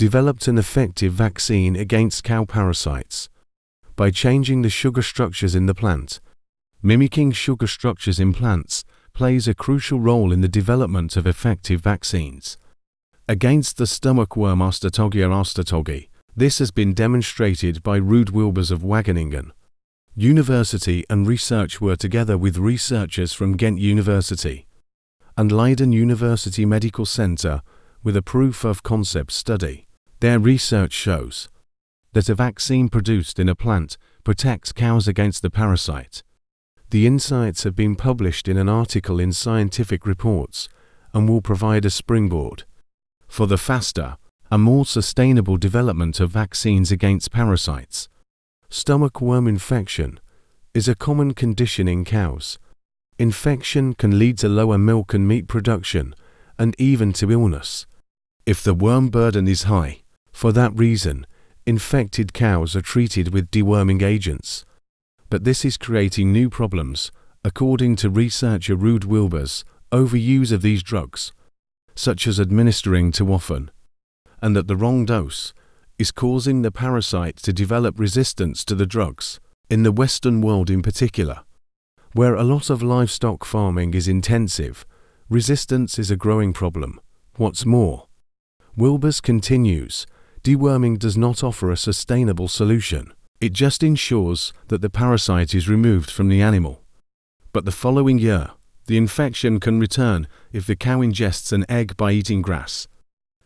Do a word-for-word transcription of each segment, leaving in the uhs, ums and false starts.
developed an effective vaccine against cow parasites by changing the sugar structures in the plant. Mimicking sugar structures in plants plays a crucial role in the development of effective vaccines against the stomach worm Ostertagia ostertagi. This has been demonstrated by Ruud Wilbers of Wageningen University, and research were together with researchers from Ghent University and Leiden University Medical Center with a proof of concept study. Their research shows that a vaccine produced in a plant protects cows against the parasite. The insights have been published in an article in Scientific Reports and will provide a springboard for the faster and more sustainable development of vaccines against parasites. Stomach worm infection is a common condition in cows. Infection can lead to lower milk and meat production and even to illness if the worm burden is high. For that reason, infected cows are treated with deworming agents. But this is creating new problems, according to researcher Ruud Wilbers. Overuse of these drugs, such as administering too often, and at the wrong dose, is causing the parasite to develop resistance to the drugs. In the Western world in particular, where a lot of livestock farming is intensive, resistance is a growing problem. What's more, Wilbers continues, deworming does not offer a sustainable solution. It just ensures that the parasite is removed from the animal. But the following year, the infection can return if the cow ingests an egg by eating grass.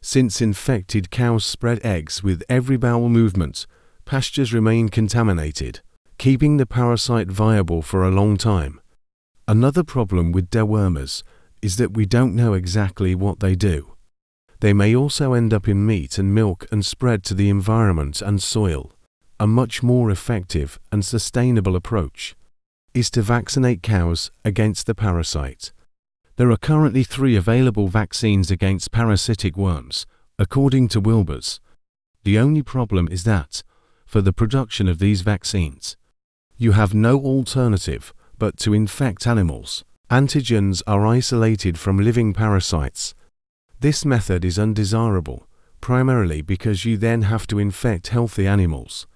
Since infected cows spread eggs with every bowel movement, pastures remain contaminated, keeping the parasite viable for a long time. Another problem with dewormers is that we don't know exactly what they do. They may also end up in meat and milk and spread to the environment and soil. A much more effective and sustainable approach is to vaccinate cows against the parasite. There are currently three available vaccines against parasitic worms, according to Wilbers. The only problem is that, for the production of these vaccines, you have no alternative but to infect animals. Antigens are isolated from living parasites. This method is undesirable, primarily because you then have to infect healthy animals.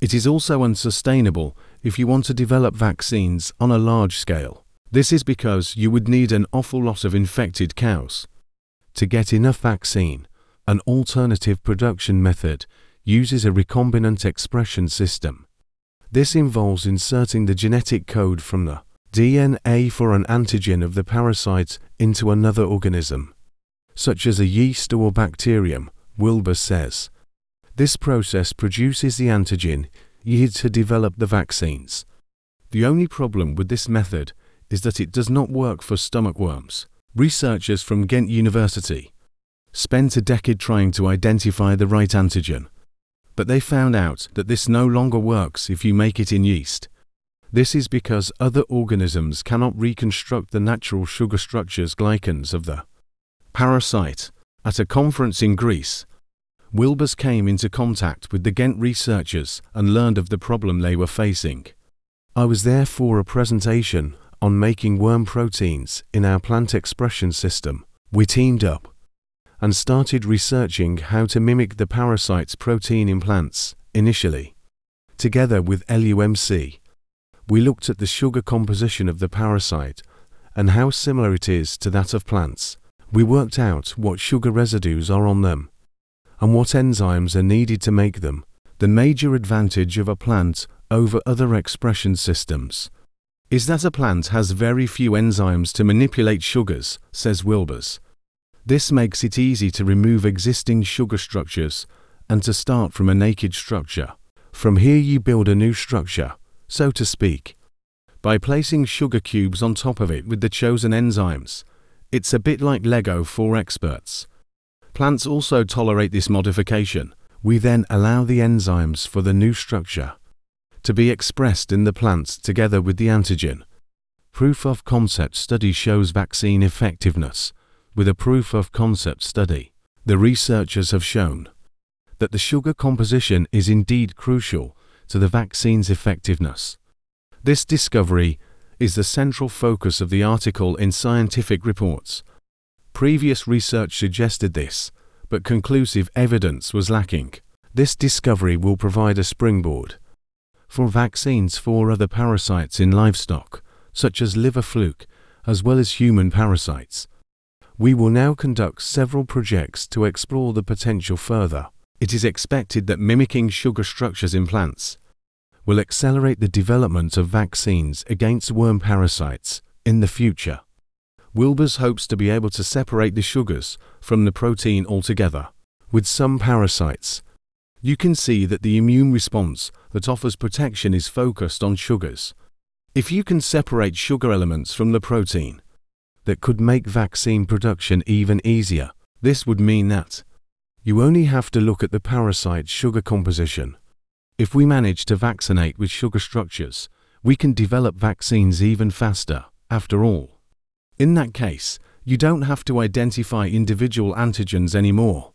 It is also unsustainable if you want to develop vaccines on a large scale. This is because you would need an awful lot of infected cows to get enough vaccine. An alternative production method uses a recombinant expression system. This involves inserting the genetic code from the D N A for an antigen of the parasite into another organism, such as a yeast or bacterium, Wilbers says. This process produces the antigen needed to develop the vaccines. The only problem with this method is that it does not work for stomach worms. Researchers from Ghent University spent a decade trying to identify the right antigen, but they found out that this no longer works if you make it in yeast. This is because other organisms cannot reconstruct the natural sugar structures glycans of the parasite. At a conference in Greece, Wilbers came into contact with the Ghent researchers and learned of the problem they were facing. I was there for a presentation on making worm proteins in our plant expression system. We teamed up and started researching how to mimic the parasite's protein in plants. Initially, together with LUMC, we looked at the sugar composition of the parasite and how similar it is to that of plants. We worked out what sugar residues are on them and what enzymes are needed to make them. The major advantage of a plant over other expression systems is that a plant has very few enzymes to manipulate sugars, says Wilbers. This makes it easy to remove existing sugar structures and to start from a naked structure. From here you build a new structure, so to speak, by placing sugar cubes on top of it with the chosen enzymes. It's a bit like Lego for experts. Plants also tolerate this modification. We then allow the enzymes for the new structure to be expressed in the plant together with the antigen. Proof of concept study shows vaccine effectiveness with a proof of concept study. The researchers have shown that the sugar composition is indeed crucial to the vaccine's effectiveness. This discovery is the central focus of the article in Scientific Reports. Previous research suggested this, but conclusive evidence was lacking. This discovery will provide a springboard for vaccines for other parasites in livestock, such as liver fluke, as well as human parasites. We will now conduct several projects to explore the potential further. It is expected that mimicking sugar structures in plants will accelerate the development of vaccines against worm parasites in the future. Wilbers hopes to be able to separate the sugars from the protein altogether. With some parasites, you can see that the immune response that offers protection is focused on sugars. If you can separate sugar elements from the protein, that could make vaccine production even easier. This would mean that you only have to look at the parasite sugar composition. If we manage to vaccinate with sugar structures, we can develop vaccines even faster, after all. In that case, you don't have to identify individual antigens anymore.